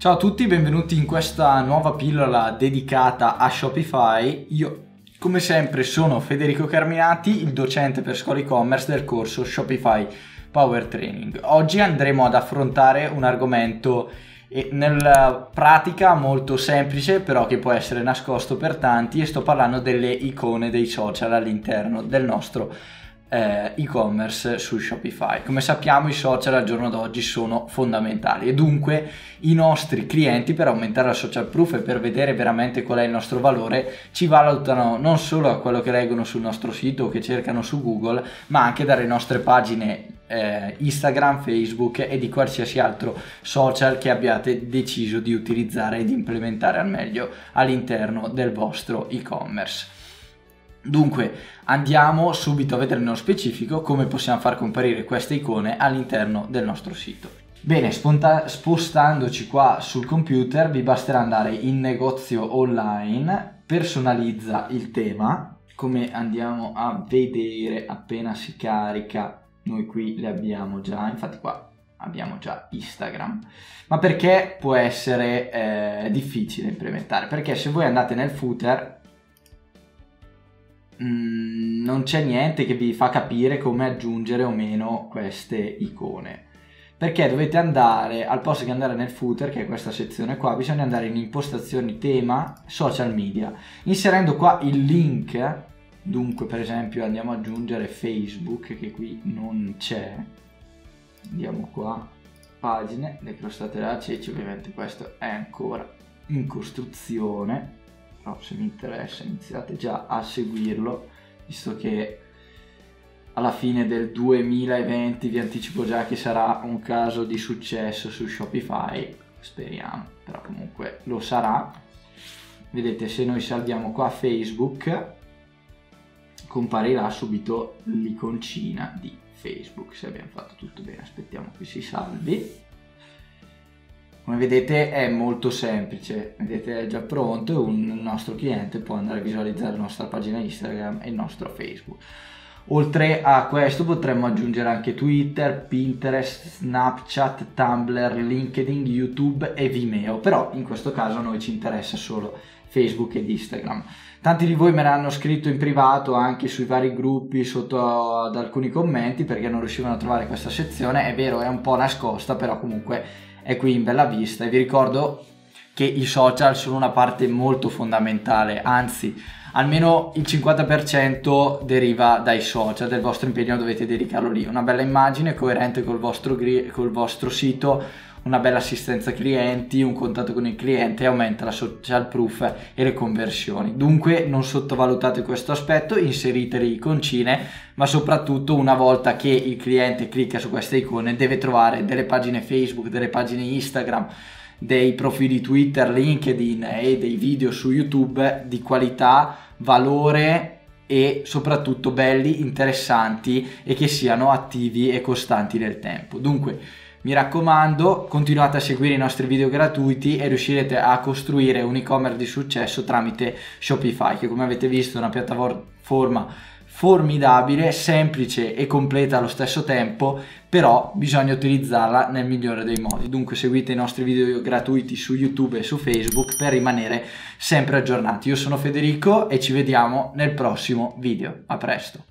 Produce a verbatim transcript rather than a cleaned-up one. Ciao a tutti, benvenuti in questa nuova pillola dedicata a Shopify. Io, come sempre, sono Federico Carminati, il docente per scuola e-commerce del corso Shopify Power Training. Oggi andremo ad affrontare un argomento eh, nella pratica molto semplice, però che può essere nascosto per tanti, e sto parlando delle icone dei social all'interno del nostro eh, e-commerce su Shopify. Come sappiamo, i social al giorno d'oggi sono fondamentali e dunque i nostri clienti, per aumentare la social proof e per vedere veramente qual è il nostro valore, ci valutano non solo a quello che leggono sul nostro sito o che cercano su Google, ma anche dalle nostre pagine eh, Instagram, Facebook e di qualsiasi altro social che abbiate deciso di utilizzare e di implementare al meglio all'interno del vostro e-commerce. Dunque andiamo subito a vedere nello specifico come possiamo far comparire queste icone all'interno del nostro sito. Bene, spostandoci qua sul computer vi basterà andare in negozio online, personalizza il tema, come andiamo a vedere appena si carica. Noi qui le abbiamo già, infatti qua abbiamo già Instagram, ma perché può essere eh, difficile implementare? Perché se voi andate nel footer Mm, non c'è niente che vi fa capire come aggiungere o meno queste icone, perché dovete andare, al posto che andare nel footer, che è questa sezione qua, bisogna andare in impostazioni, tema, social media, inserendo qua il link. Dunque per esempio andiamo ad aggiungere Facebook, che qui non c'è, andiamo qua, pagine, le crostate della ceci, ovviamente questo è ancora in costruzione. Se vi interessa iniziate già a seguirlo, visto che alla fine del duemilaventi vi anticipo già che sarà un caso di successo su Shopify, speriamo, però comunque lo sarà. Vedete, se noi salviamo qua Facebook comparirà subito l'iconcina di Facebook, se abbiamo fatto tutto bene. Aspettiamo che si salvi. Come vedete è molto semplice, vedete è già pronto e un nostro cliente può andare a visualizzare la nostra pagina Instagram e il nostro Facebook. Oltre a questo potremmo aggiungere anche Twitter, Pinterest, Snapchat, Tumblr, LinkedIn, YouTube e Vimeo, però in questo caso a noi ci interessa solo Facebook ed Instagram. Tanti di voi me l'hanno scritto in privato anche sui vari gruppi, sotto ad alcuni commenti, perché non riuscivano a trovare questa sezione. È vero, è un po' nascosta, però comunque è qui in bella vista, e vi ricordo che i social sono una parte molto fondamentale, anzi almeno il cinquanta per cento deriva dai social, del vostro impegno dovete dedicarlo lì. Una bella immagine coerente col vostro, col vostro sito, una bella assistenza clienti, un contatto con il cliente, aumenta la social proof e le conversioni. Dunque non sottovalutate questo aspetto, inserite le iconcine, ma soprattutto una volta che il cliente clicca su queste icone deve trovare delle pagine Facebook, delle pagine Instagram, dei profili Twitter, LinkedIn e dei video su YouTube di qualità, valore e soprattutto belli, interessanti e che siano attivi e costanti nel tempo. Dunque mi raccomando, continuate a seguire i nostri video gratuiti e riuscirete a costruire un e-commerce di successo tramite Shopify, che come avete visto è una piattaforma formidabile, semplice e completa allo stesso tempo, però bisogna utilizzarla nel migliore dei modi. Dunque seguite i nostri video gratuiti su YouTube e su Facebook per rimanere sempre aggiornati. Io sono Federico e ci vediamo nel prossimo video. A presto!